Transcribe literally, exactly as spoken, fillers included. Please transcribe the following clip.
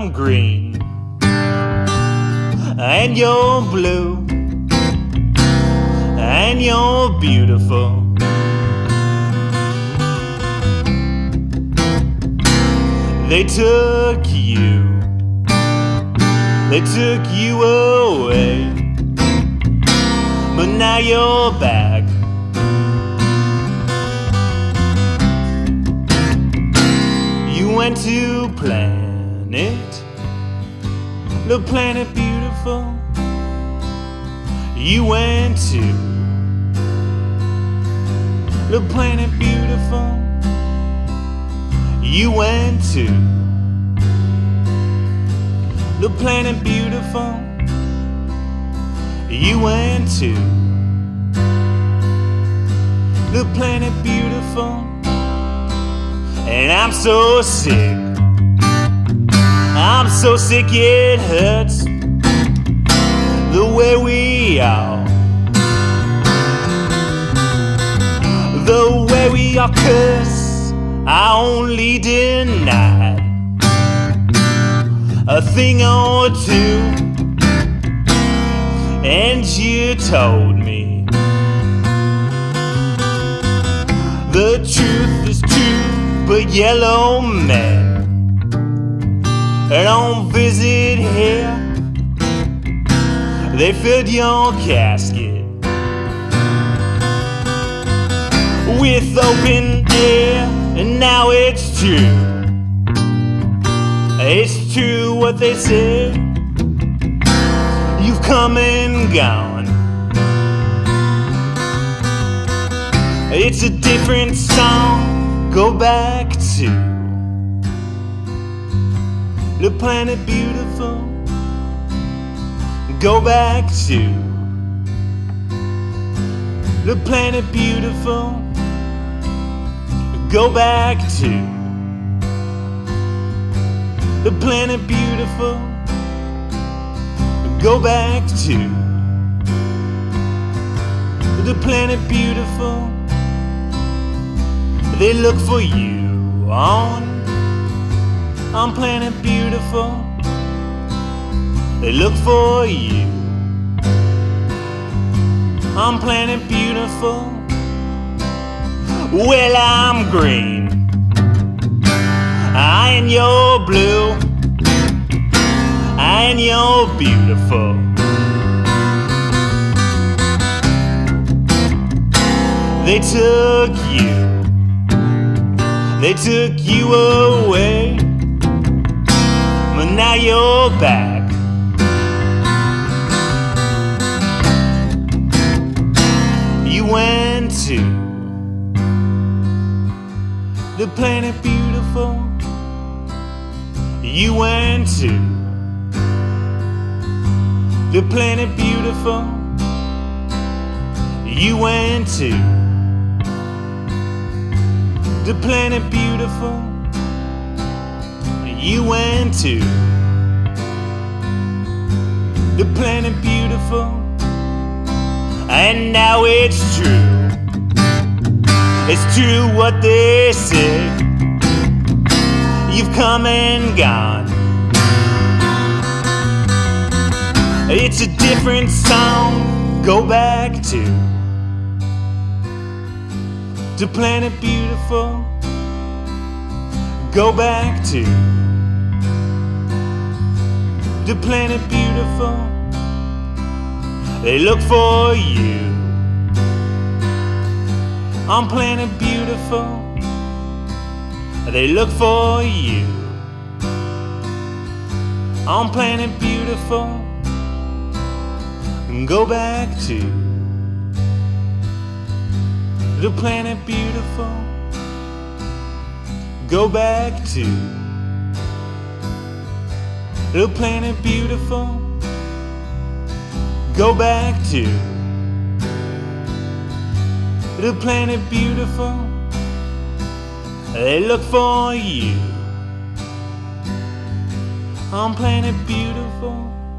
I'm green and you're blue and you're beautiful. They took you, they took you away, but now you're back. You went to planet, little planet beautiful. You went to little planet beautiful. You went to little planet beautiful. You went to little planet beautiful. And I'm so sick, I'm so sick it hurts, the way we are, the way we are. Cause I only denied a thing or two, and you told me the truth is true. But yellow men don't visit here, they filled your casket with open air. And now it's true, it's true what they said. You've come and gone, it's a different song. Go back to little planet beautiful. Go back to little planet beautiful. Go back to little planet beautiful. Go back to little planet beautiful. They look for you on, on planet beautiful. They look for you on planet beautiful. Well, I'm green, I and you're blue, I and you're beautiful. They took you, they took you away, but now you're back. You went to the planet beautiful. You went to the planet beautiful. You went to the planet beautiful. You went to the planet beautiful. And now it's true, it's true what they say. You've come and gone, it's a different song. Go back to the planet beautiful. Go back to the planet beautiful. They look for you on planet beautiful. They look for you on planet beautiful. Go back to little planet beautiful. Go back to little planet beautiful. Go back to little planet beautiful. They look for you on planet beautiful.